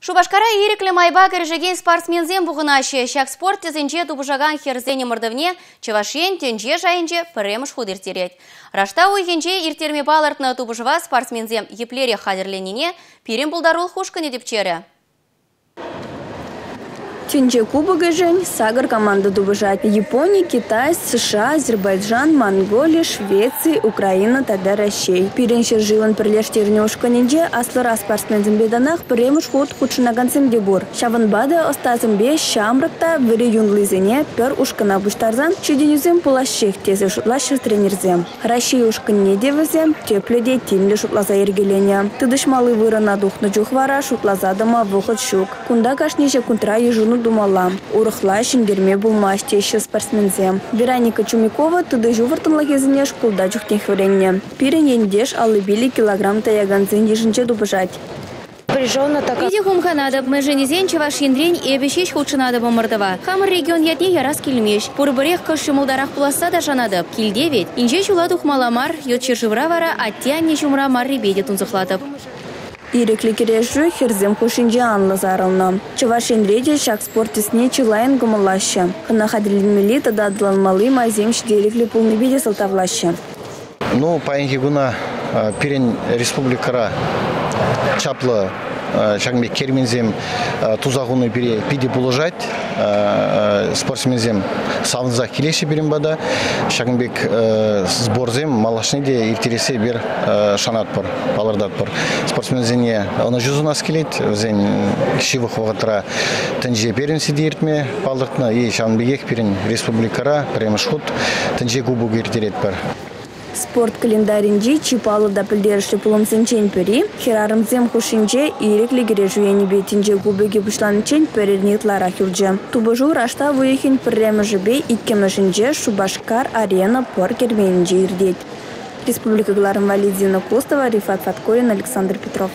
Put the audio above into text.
Шубашкара Ирикли Майбак Режеген спортсмензем бугынаше, шак спорт тезенже тубужаган херзене мырдывне, чевашен тенже жайынже пыремыш худыртерет. Рашта ойгенже иртерме балартна тубужыва спортсмензем еплере хадерленене пирем булдарул хушкыне депчере. Тенже кубога жень сагар команда дубыжат. Япония, Китай, США, Азербайджан, Монголия, Швеция, Украина, тогда Россия. Перенчер жилан прилеш тернюшка нинже, аслара спортсмен зембеданах премуш ход худшинаганцем дебор. Шаванбада остазембе шамракта вери юнглизине пер ушкана буштарзан, чудинюзем пулащих тезы шутлащих тренерзем. Россия ушкане девазем, теплюдей тимли шутлаза ергеления. Тыдыш малы выра на дух на джухвара шутлаза дома выход щук. Кунда кашниже кунтра ежуну думала. Урахла шингерме булмаш теща спортсмензем. Вероника Чумякова туда жувартом лагезине шкулда чухтех вренне. Пиренендеш алыбили килограмм таяганзин еженче дубажать. Иди хумханада, меженезен чевашин дрень и обещаешь худшинада бомбардова. Хамар регион ядни ярас кильмеш. Пурбрех кашимулдарах пласа даже надо. Киль 9. Инжеч уладух маламар, йодчержевравара, а тянни чумра мар ребедет он захлатов. Ирекли кирежу херзем хушинджиан Лазаровна. Чевашин реди шаг спорте сне челайн гумалаще. Ханахадили милита дадлан малы маземш дерекли полный биде салтавлаще. Ну, паингигуна перен республикара чапла шагме кермензем тузагуны бире пиди булажать спортсмензем савнза келеши берем бада шагмбек сборзем малашниде иртересе бер шанат бар балардат бар спортсмензене она жүзунас келет зен кишивы хогатра тенже беренсе дертме балдыртна и шагмбек перен республикара премшхут тенже кубуг иртерет бар. Спорт календаринджи чипала да пельдерши поломсенчень пери, херармзем хушинче и рекли грежуени бетинче губеги бушланчень переднит ларахилдже. Тубажу рашта выехин премежебе и кемежинче шубашкар арена поркер венджи ирдеть. Республика Гларм Валидина Костова, Рифат Фаткорин, Александр Петров.